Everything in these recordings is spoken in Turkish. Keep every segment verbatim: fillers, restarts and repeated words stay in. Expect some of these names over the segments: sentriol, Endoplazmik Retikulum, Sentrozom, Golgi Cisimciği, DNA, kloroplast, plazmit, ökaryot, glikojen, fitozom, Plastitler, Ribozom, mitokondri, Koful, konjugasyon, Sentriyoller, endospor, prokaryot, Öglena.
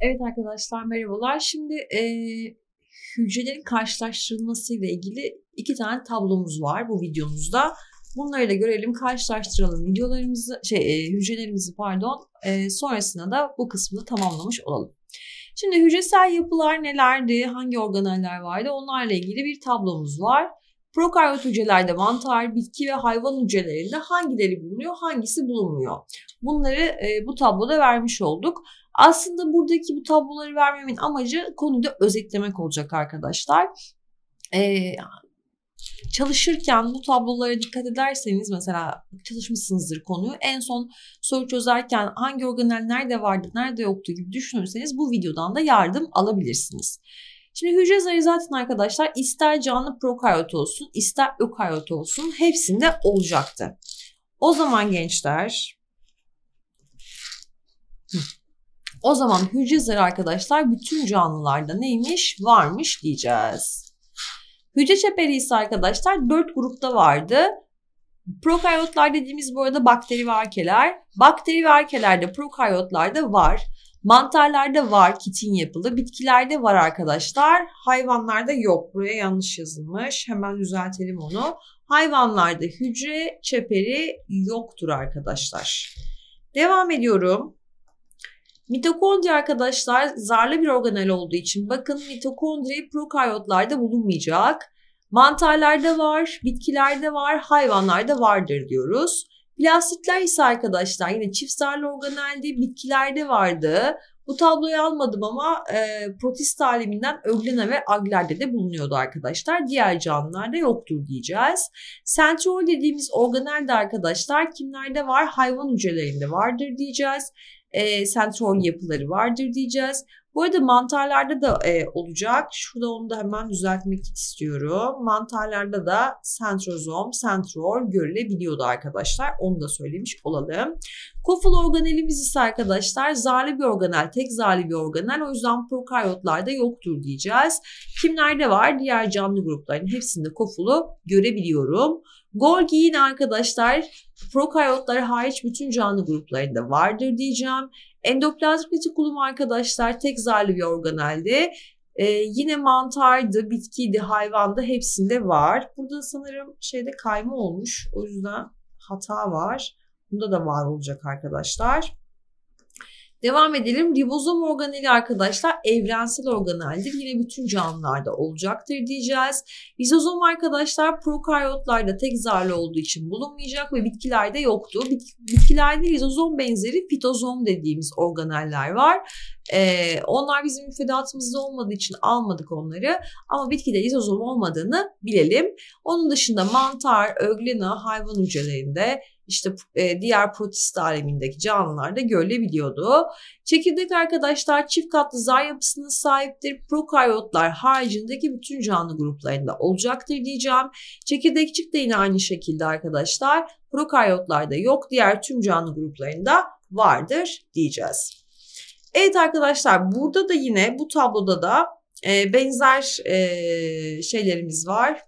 Evet arkadaşlar, merhabalar. Şimdi e, hücrelerin karşılaştırılmasıyla ilgili iki tane tablomuz var bu videomuzda. Bunları da görelim, karşılaştıralım videolarımızı, şey e, hücrelerimizi pardon. E, sonrasında da bu kısmını tamamlamış olalım. Şimdi hücresel yapılar nelerdi, hangi organeller vardı, onlarla ilgili bir tablomuz var. Prokaryot hücrelerde mantar, bitki ve hayvan hücrelerinde hangileri bulunuyor, hangisi bulunmuyor? Bunları e, bu tabloda vermiş olduk. Aslında buradaki bu tabloları vermemin amacı konuyu da özetlemek olacak arkadaşlar. Ee, çalışırken bu tablolara dikkat ederseniz, mesela çalışmışsınızdır konuyu, en son soru çözerken hangi organel nerede vardı, nerede yoktu gibi düşünürseniz bu videodan da yardım alabilirsiniz. Şimdi hücre zarı zaten arkadaşlar ister canlı prokaryot olsun ister ökaryot olsun hepsinde olacaktı. O zaman gençler... O zaman hücre zarı arkadaşlar bütün canlılarda neymiş, varmış diyeceğiz. Hücre çeperi ise arkadaşlar dört grupta vardı. Prokaryotlar dediğimiz bu arada bakteri ve arkeler. Bakteri ve arkelerde, prokaryotlarda var. Mantarlarda var, kitin yapılı. Bitkilerde var arkadaşlar. Hayvanlarda yok. Buraya yanlış yazılmış. Hemen düzeltelim onu. Hayvanlarda hücre çeperi yoktur arkadaşlar. Devam ediyorum. Mitokondri arkadaşlar zarlı bir organel olduğu için bakın mitokondri prokaryotlarda bulunmayacak. Mantarlarda var, bitkilerde var, hayvanlarda vardır diyoruz. Plastitler ise arkadaşlar yine çift zarlı organeldi, bitkilerde vardı. Bu tabloyu almadım ama e, protist aleminden Öglena ve Agler'de de bulunuyordu arkadaşlar. Diğer canlılarda yoktur diyeceğiz. Sentriol dediğimiz organel de arkadaşlar kimlerde var? Hayvan hücrelerinde vardır diyeceğiz. E, sentrol yapıları vardır diyeceğiz. Bu arada mantarlarda da e, olacak. Şurada onu da hemen düzeltmek istiyorum. Mantarlarda da sentrozom, sentrol görülebiliyordu arkadaşlar. Onu da söylemiş olalım. Koful organelimiz ise arkadaşlar zarlı bir organel, tek zarlı bir organel. O yüzden prokaryotlarda yoktur diyeceğiz. Kimlerde var? Diğer canlı grupların hepsinde kofulu görebiliyorum. Golgi yine arkadaşlar prokaryotlar hariç bütün canlı gruplarında vardır diyeceğim. Endoplazmik retikulum arkadaşlar tek zarlı bir organeldi. Ee, yine mantardı, bitkiydi, hayvanda hepsinde var. Burada sanırım şeyde kayma olmuş. O yüzden hata var. Bunda da var olacak arkadaşlar. Devam edelim. Ribozom organeli arkadaşlar evrensel organeldir. Yine bütün canlılarda olacaktır diyeceğiz. Rizozom arkadaşlar prokaryotlarda tek zarlı olduğu için bulunmayacak ve bitkilerde yoktu. Bitkilerde rizozom benzeri fitozom dediğimiz organeller var. Ee, onlar bizim müfredatımızda olmadığı için almadık onları. Ama bitkide rizozom olmadığını bilelim. Onun dışında mantar, öglena, hayvan hücrelerinde... İşte diğer protist alemindeki canlılarda görülebiliyordu. Çekirdek arkadaşlar çift katlı zar yapısına sahiptir. Prokaryotlar haricindeki bütün canlı gruplarında olacaktır diyeceğim. Çekirdekçik de yine aynı şekilde arkadaşlar. Prokaryotlarda yok, diğer tüm canlı gruplarında vardır diyeceğiz. Evet arkadaşlar, burada da yine bu tabloda da benzer şeylerimiz var.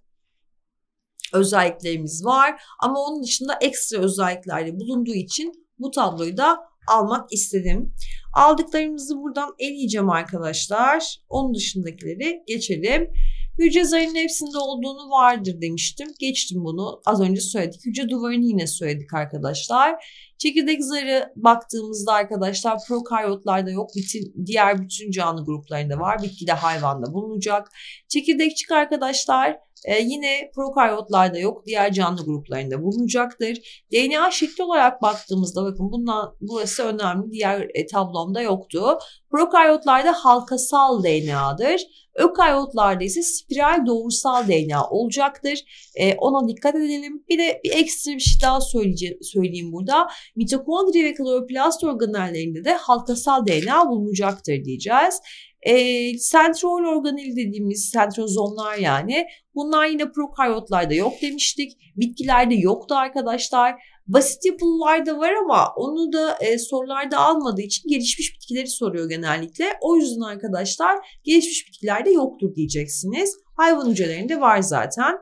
Özelliklerimiz var ama onun dışında ekstra özelliklerle bulunduğu için bu tabloyu da almak istedim. Aldıklarımızı buradan eleyeceğim arkadaşlar. Onun dışındakileri geçelim. Hücre zarının hepsinde olduğunu vardır demiştim. Geçtim bunu. Az önce söyledik. Hücre duvarını yine söyledik arkadaşlar. Çekirdek zarı baktığımızda arkadaşlar prokaryotlarda yok. Bütün, diğer bütün canlı gruplarında var. Bitkide, hayvanda bulunacak. Çekirdekçik arkadaşlar e, yine prokaryotlarda yok. Diğer canlı gruplarında bulunacaktır. D N A şekli olarak baktığımızda bakın bundan, burası önemli. Diğer e, tablomda yoktu. Prokaryotlarda halkasal D N A'dır. Ökaryotlarda ise spiral doğrusal D N A olacaktır. E, ona dikkat edelim. Bir de bir ekstra bir şey daha söyleyeceğim, söyleyeyim burada. Mitokondri ve kloroplast organellerinde de halkasal D N A bulunacaktır diyeceğiz. E, sentrol organeli dediğimiz sentrozomlar yani. Bunlar yine prokaryotlarda yok demiştik. Bitkilerde yoktu arkadaşlar. Basit yapılılar da var ama onu da e, sorularda almadığı için gelişmiş bitkileri soruyor genellikle. O yüzden arkadaşlar gelişmiş bitkilerde yoktur diyeceksiniz. Hayvan hücrelerinde var zaten.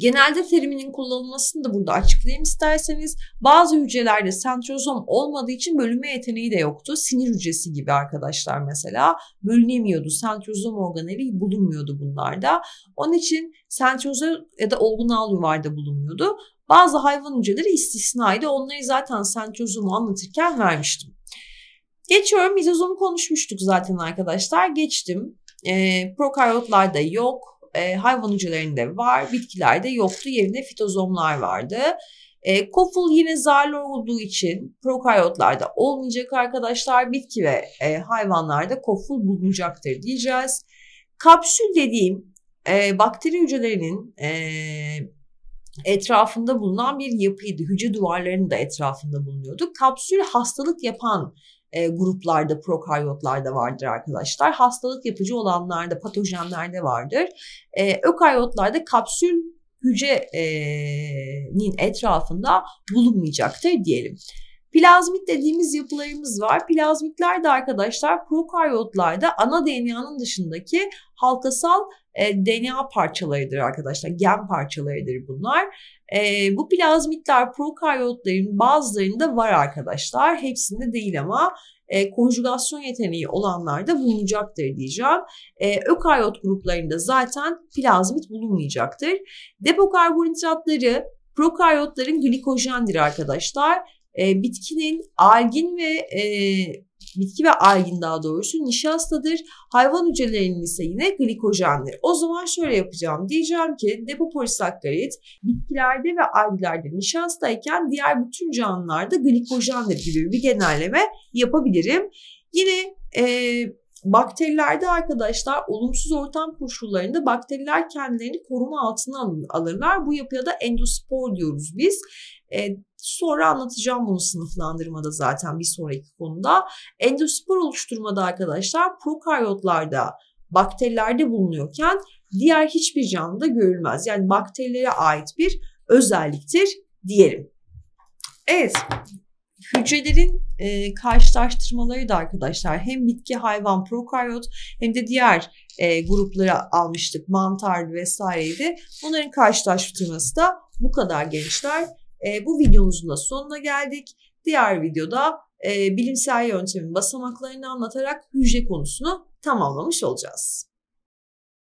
Genelde teriminin kullanılmasını da burada açıklayayım isterseniz. Bazı hücrelerde sentrozom olmadığı için bölünme yeteneği de yoktu. Sinir hücresi gibi arkadaşlar mesela bölünemiyordu. Sentrozom organeli bulunmuyordu bunlarda. Onun için sentrozom ya da olgunal yuvarda bulunmuyordu. Bazı hayvan hücreleri istisnaydı. Onları zaten sentrozomu anlatırken vermiştim. Geçiyorum. Mitozomu konuşmuştuk zaten arkadaşlar. Geçtim. E, prokaryotlarda yok. E, hayvan hücrelerinde var. Bitkilerde yoktu. Yerine fitozomlar vardı. E, koful yine zarlı olduğu için prokaryotlarda olmayacak arkadaşlar. Bitki ve e, hayvanlarda koful bulunacaktır diyeceğiz. Kapsül dediğim e, bakteri hücrelerinin e, etrafında bulunan bir yapıydı. Hücre duvarlarının da etrafında bulunuyordu. Kapsül hastalık yapan E, gruplarda, prokaryotlarda vardır arkadaşlar. Hastalık yapıcı olanlarda, patojenlerde vardır. E, ökaryotlarda kapsül hücrenin etrafında bulunmayacaktır diyelim. Plazmit dediğimiz yapılarımız var. Plazmitler de arkadaşlar prokaryotlarda ana D N A'nın dışındaki halkasal e, D N A parçalarıdır arkadaşlar. Gen parçalarıdır bunlar. E, bu plazmitler prokaryotların bazılarında var arkadaşlar. Hepsinde değil ama e, konjugasyon yeteneği olanlarda bulunacaktır diyeceğim. E, ökaryot gruplarında zaten plazmit bulunmayacaktır. Depo karbonhidratları prokaryotların glikojendir arkadaşlar. E, bitkinin algin ve e, bitki ve algin daha doğrusu nişastadır. Hayvan hücrelerinin ise yine glikojendir. O zaman şöyle yapacağım. Diyeceğim ki depopolisakkarit bitkilerde ve algilerde nişastayken diğer bütün canlılarda glikojendir gibi bir genelleme yapabilirim. Yine e, bakterilerde arkadaşlar olumsuz ortam koşullarında bakteriler kendilerini koruma altına alırlar. Bu yapıya da endospor diyoruz biz. E, Sonra anlatacağım bunu sınıflandırmada zaten bir sonraki konuda. Endospor oluşturmada arkadaşlar prokaryotlarda, bakterilerde bulunuyorken diğer hiçbir canlıda görülmez. Yani bakterilere ait bir özelliktir diyelim. Evet, hücrelerin e, karşılaştırmaları da arkadaşlar hem bitki, hayvan, prokaryot hem de diğer e, gruplara almıştık. Mantar vesaireydi. Bunların karşılaştırması da bu kadar gençler. E, bu videomuzun da sonuna geldik. Diğer videoda e, bilimsel yöntemin basamaklarını anlatarak hücre konusunu tamamlamış olacağız.